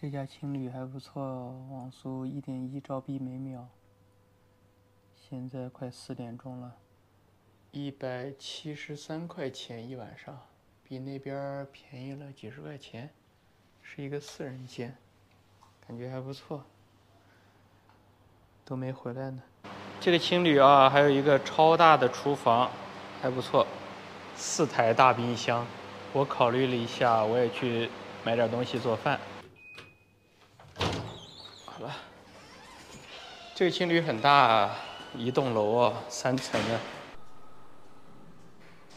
这家青旅还不错，网速1.1兆 B 每秒。现在快4点钟了，173块钱一晚上，比那边便宜了几十块钱，是一个4人间，感觉还不错。都没回来呢。这个青旅啊，还有一个超大的厨房，还不错，4台大冰箱。我考虑了一下，我也去买点东西做饭。 好了，这个青旅很大，1栋楼啊，3层的。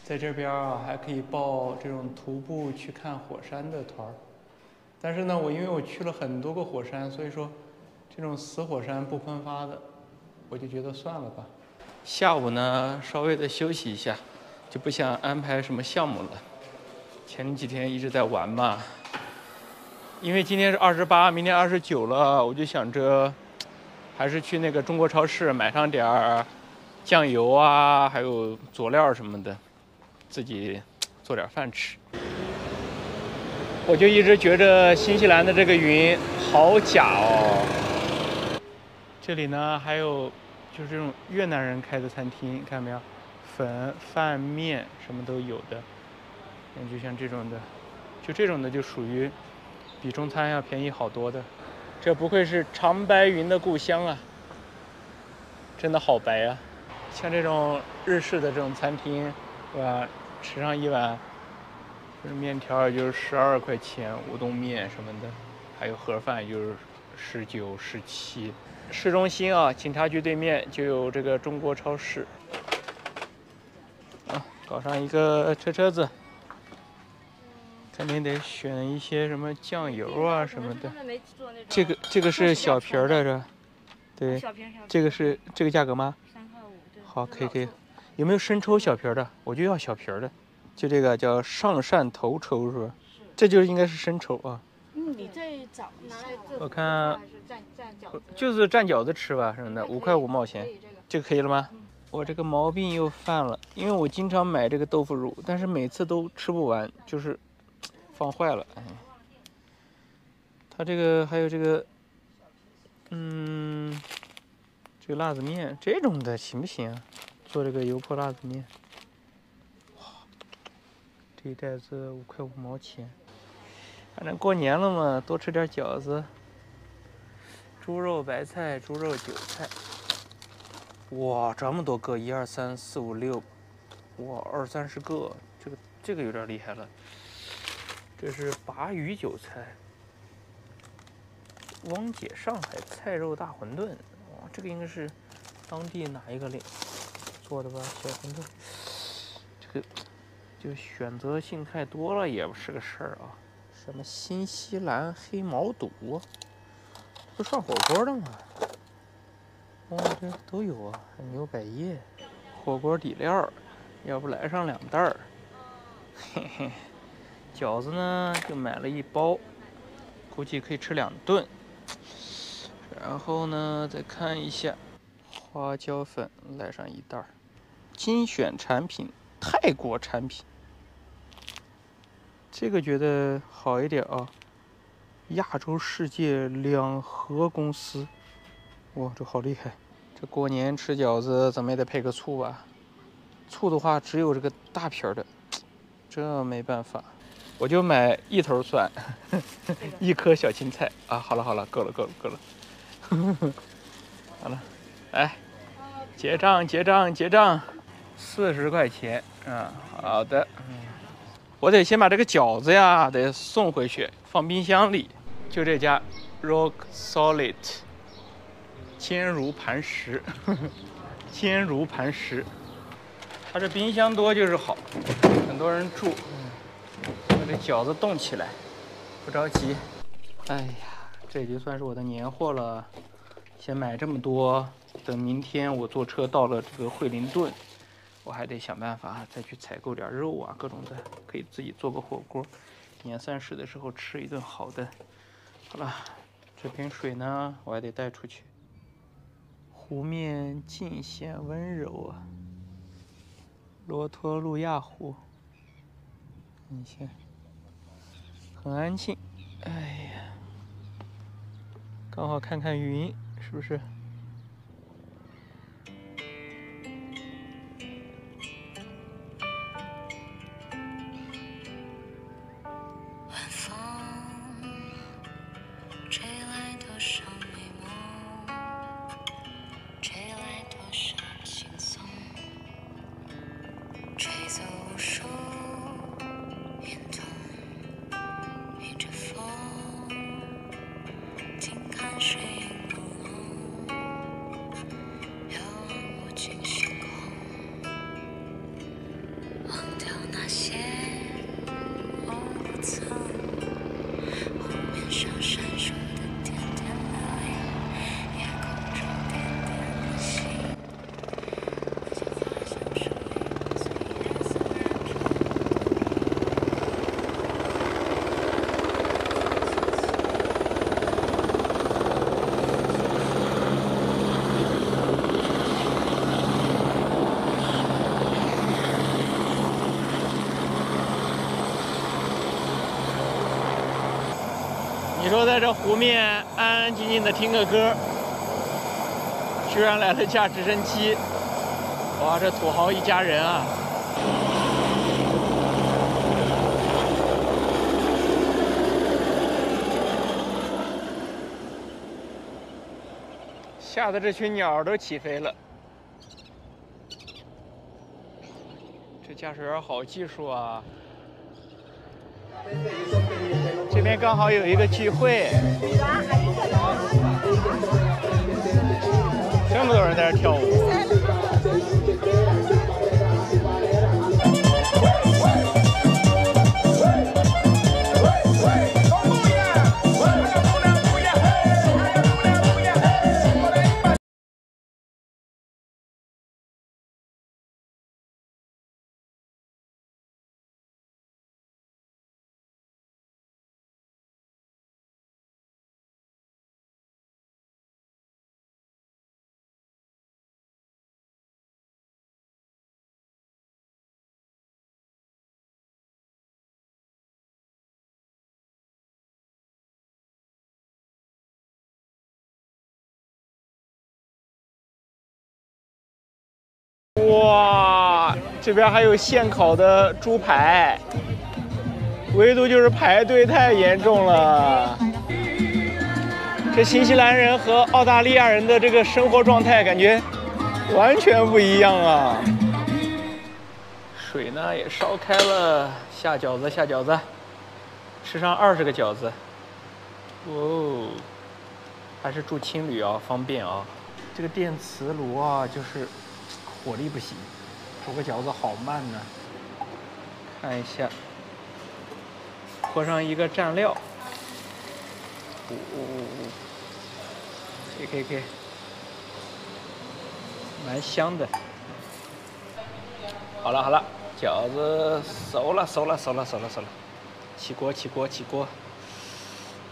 在这边啊，还可以报这种徒步去看火山的团儿。但是呢，因为我去了很多个火山，所以说这种死火山不喷发的，我就觉得算了吧。下午呢，稍微的休息一下，就不想安排什么项目了。前几天一直在玩嘛。 因为今天是28，明天29了，我就想着，还是去那个中国超市买上点儿酱油啊，还有佐料什么的，自己做点饭吃。我就一直觉着新西兰的这个云好假哦。这里呢还有就是这种越南人开的餐厅，看到没有？粉、饭、面什么都有的。嗯，就像这种的，就这种的就属于。 比中餐要便宜好多的，这不愧是长白云的故乡啊！真的好白啊！像这种日式的这种餐厅，对吧？吃上一碗就是面条，也就是12块钱，乌冬面什么的，还有盒饭，也就是19、17。市中心啊，警察局对面就有这个中国超市。啊，搞上一个车子。 肯定得选一些什么酱油啊什么的。这个是小瓶儿的是吧？对，这个是这个价格吗？3块5。好，可以。有没有生抽小瓶儿的？我就要小瓶儿的，就这个叫上善头抽是吧？是。这就是应该是生抽啊。嗯，你这找拿来做。我看就是蘸饺子吃吧什么的，5块5毛钱。这个可以了吗？我这个毛病又犯了，因为我经常买这个豆腐乳，但是每次都吃不完，就是。 放坏了，哎，它这个还有这个，这个辣子面这种的行不行啊？做这个油泼辣子面，哇，这一袋子5块5毛钱。反正过年了嘛，多吃点饺子。猪肉白菜，猪肉韭菜。哇，这么多个，1、2、3、4、5、6，哇，20、30个，这个有点厉害了。 这是鲅鱼韭菜，汪姐上海菜肉大馄饨，哇，这个应该是当地哪一个领做的吧？小馄饨，这个就选择性太多了也不是个事儿啊。什么新西兰黑毛肚，不涮火锅的吗？哇，这都有啊，牛百叶，火锅底料，要不来上2袋儿，嘿嘿。 饺子呢，就买了1包，估计可以吃2顿。然后呢，再看一下花椒粉，来上1袋。精选产品，泰国产品。这个觉得好一点啊。亚洲世界两合公司，哇，这好厉害！这过年吃饺子怎么也得配个醋吧？醋的话只有这个大瓶的，这没办法。 我就买1头蒜，1颗小青菜啊！好了，够了，完了，来，结账，40块钱啊！好的，我得先把这个饺子呀得送回去，放冰箱里。就这家 Rock Solid， 坚如磐石，它这冰箱多就是好，很多人住。 这饺子冻起来，不着急。哎呀，这也就算是我的年货了。先买这么多，等明天我坐车到了这个惠灵顿，我还得想办法再去采购点肉啊，各种的，可以自己做个火锅。年30的时候吃一顿好的。好了，这瓶水呢，我还得带出去。湖面尽显温柔啊，罗托路亚湖。你先。 很安静，哎呀，刚好看看云是不是？晚风吹来多少美梦，吹来多少轻松，吹走无数云痛，迎着风。 水影朦胧，遥望无尽星空，忘掉那些不曾。湖面上闪烁的点点流萤，夜空中点点流星。那些花香树影，随夜色染成。 你说在这湖面安安静静的听个歌，居然来了架直升机，哇！这土豪一家人啊！吓得这群鸟都起飞了。这驾驶员好技术啊！ 这边刚好有一个聚会，这么多人在这跳舞。 哇，这边还有现烤的猪排，唯独就是排队太严重了。这新西兰人和澳大利亚人的这个生活状态感觉完全不一样啊！水呢也烧开了，下饺子，下饺子，吃上20个饺子。哦，还是住青旅啊，方便啊。这个电磁炉啊，就是。 火力不行，煮个饺子好慢呢。看一下，泼上一个蘸料。哦，可以，蛮香的。好了，饺子熟了。起锅，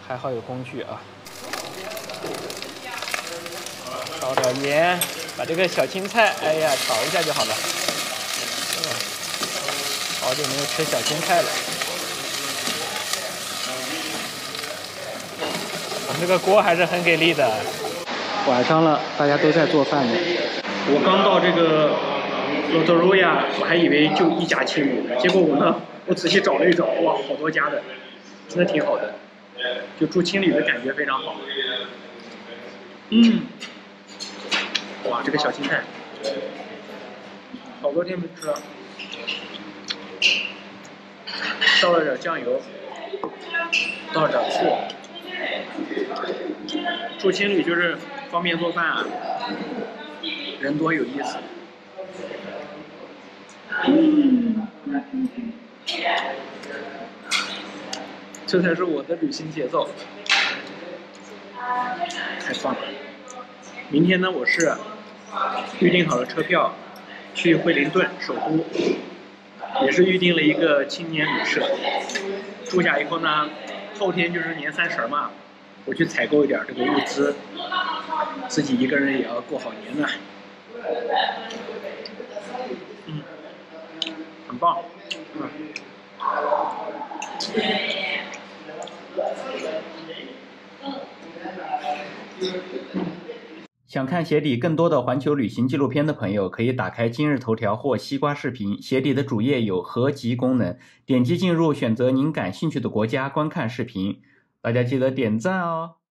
还好有工具啊。烧点盐。 把这个小青菜，哎呀，炒一下就好了。好久没有吃小青菜了。我们这个锅还是很给力的。晚上了，大家都在做饭呢。我刚到这个罗德罗亚，我还以为就一家亲母，结果我仔细找了一找，哇，好多家的，真的挺好的，就住青旅的感觉非常好。嗯。 哇，这个小青菜，好多天没吃了。倒了点酱油，倒了点醋。住青旅就是方便做饭啊，人多有意思。这才是我的旅行节奏，太棒了！明天呢，我是。 预定好了车票，去惠灵顿首都，也是预定了一个青年旅社。住下以后呢，后天就是年30嘛，我去采购一点这个物资，自己一个人也要过好年呢。嗯，很棒。嗯。想看鞋底更多的环球旅行纪录片的朋友，可以打开今日头条或西瓜视频，鞋底的主页有合集功能，点击进入，选择您感兴趣的国家观看视频。大家记得点赞哦。